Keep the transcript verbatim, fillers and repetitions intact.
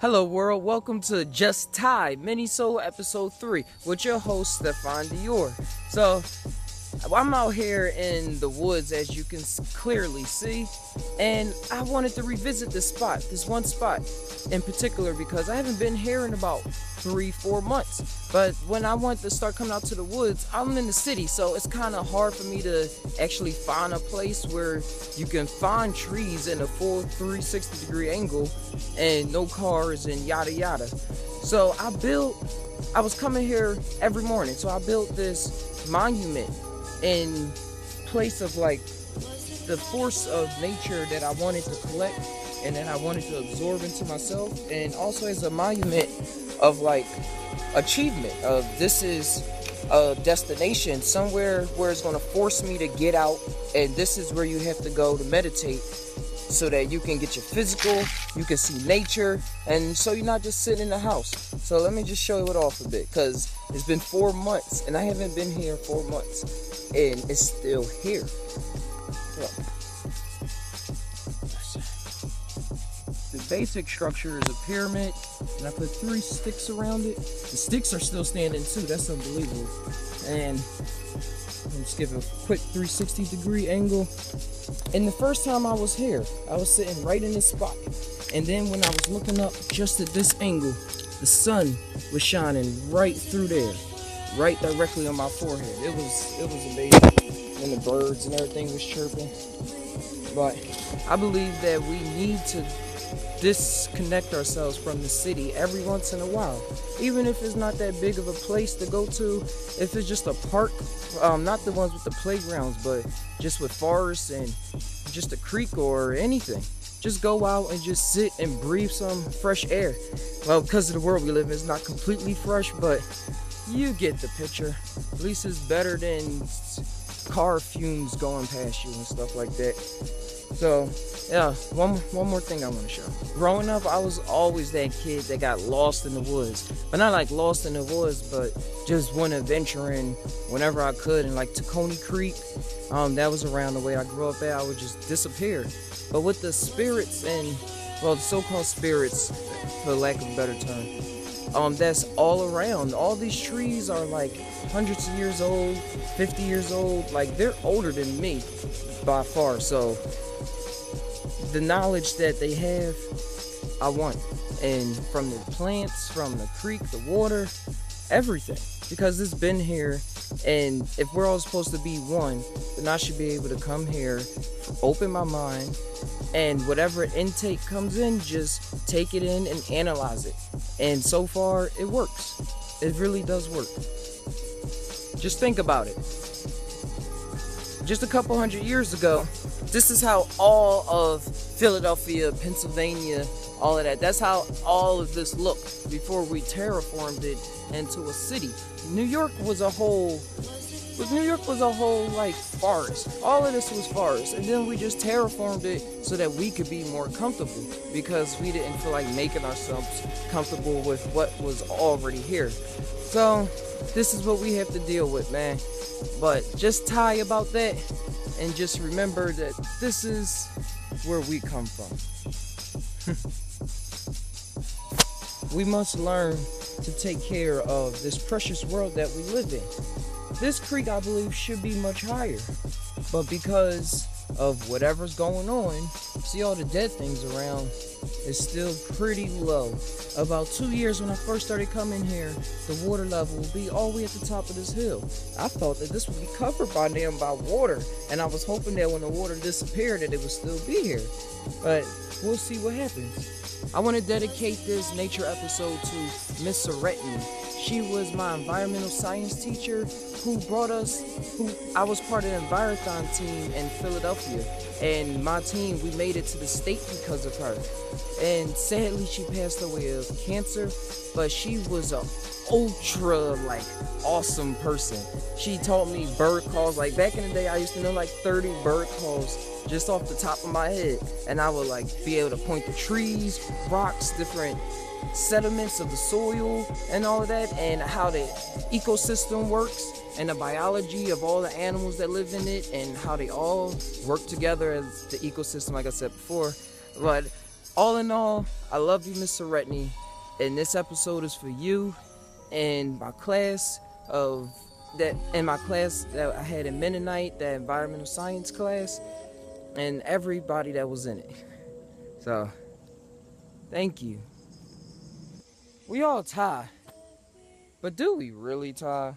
Hello world, welcome to Just Tie mini-solo episode three with your host Stephon Dior. So I'm out here in the woods, as you can clearly see, and I wanted to revisit this spot, this one spot in particular, because I haven't been here in about three, four months. But when I want to start coming out to the woods, I'm in the city, so it's kind of hard for me to actually find a place where you can find trees in a full three sixty degree angle and no cars and yada yada. So I built, I was coming here every morning, so I built this monument in place of like the force of nature that I wanted to collect and that I wanted to absorb into myself, and also as a monument of like achievement of this is a destination somewhere where it's going to force me to get out, and this is where you have to go to meditate so that you can get your physical, you can see nature, and so you're not just sitting in the house. So let me just show it off a bit, because it's been four months and I haven't been here four months. And it's still here. Look. The basic structure is a pyramid, and I put three sticks around it. The sticks are still standing too. That's unbelievable. And I'm just giving a quick three sixty degree angle. And the first time I was here, I was sitting right in this spot. And then when I was looking up just at this angle, the sun was shining right through there, right directly on my forehead. It was it was amazing, and the birds and everything was chirping. But I believe that we need to disconnect ourselves from the city every once in a while, even if it's not that big of a place to go to. If it's just a park, um, not the ones with the playgrounds, but just with forests and just a creek or anything. Just go out and just sit and breathe some fresh air. Well, because of the world we live in, it's not completely fresh, but you get the picture. At least it's better than car fumes going past you and stuff like that. So yeah, one one more thing I want to show. Growing up, I was always that kid that got lost in the woods, but not like lost in the woods, but just went adventuring whenever I could. And like Taconey Creek, um, that was around the way I grew up at. I would just disappear. But with the spirits and well, the so-called spirits, for lack of a better term, Um, that's all around. All these trees are like hundreds of years old, fifty years old. Like, they're older than me by far. So the knowledge that they have, I want. And from the plants, from the creek, the water, everything. Because it's been here, and if we're all supposed to be one, then I should be able to come here, open my mind, and whatever intake comes in, just take it in and analyze it. And so far, it works. It really does work. Just think about it. Just a couple hundred years ago, this is how all of Philadelphia, Pennsylvania, all of that, that's how all of this looked before we terraformed it into a city. New York was a whole, New York was a whole like forest. All of this was forest, and then we just terraformed it so that we could be more comfortable, because we didn't feel like making ourselves comfortable with what was already here. So this is what we have to deal with, man. But just tie about that, and just remember that this is where we come from. We must learn to take care of this precious world that we live in. This creek, I believe, should be much higher, but because of whatever's going on, see all the dead things around, it's still pretty low. About two years when I first started coming here, the water level would be all the way at the top of this hill. I thought that this would be covered by them by water, and I was hoping that when the water disappeared that it would still be here, but we'll see what happens. I want to dedicate this nature episode to Miss Seretny. She was my environmental science teacher who brought us, who I was part of the environthon team in Philadelphia. And my team, we made it to the state because of her. And sadly, she passed away of cancer, but she was a ultra like awesome person. She taught me bird calls. Like back in the day, I used to know like thirty bird calls just off the top of my head, and I would like be able to point to trees, rocks, different sediments of the soil and all of that, and how the ecosystem works, and the biology of all the animals that live in it and how they all work together as the ecosystem, like I said before. But all in all, I love you, Miss Seretny, and this episode is for you and my class of that in my class that I had in Mennonite, that environmental science class, and everybody that was in it. So, thank you. We all tie, but do we really tie?